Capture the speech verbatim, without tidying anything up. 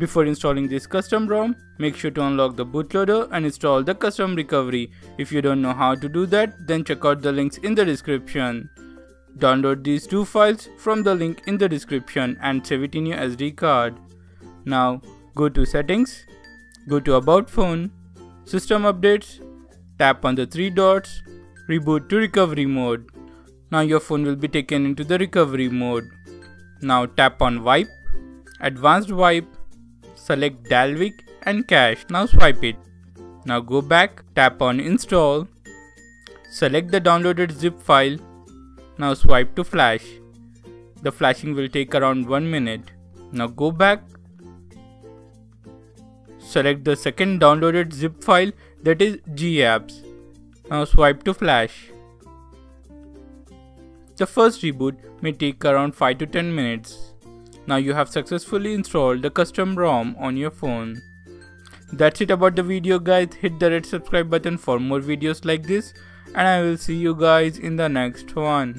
Before installing this custom ROM, make sure to unlock the bootloader and install the custom recovery. If you don't know how to do that, then check out the links in the description. Download these two files from the link in the description and save it in your S D card. Now go to Settings, go to About Phone, System Updates, tap on the three dots, Reboot to Recovery Mode. Now your phone will be taken into the recovery mode. Now tap on Wipe, Advanced Wipe, select Dalvik and Cache. Now swipe it. Now go back, tap on Install, select the downloaded zip file. Now swipe to flash. The flashing will take around one minute. Now go back. Select the second downloaded zip file, that is GApps. Now swipe to flash. The first reboot may take around five to ten minutes. Now you have successfully installed the custom ROM on your phone. That's it about the video, guys. Hit the red subscribe button for more videos like this, and I will see you guys in the next one.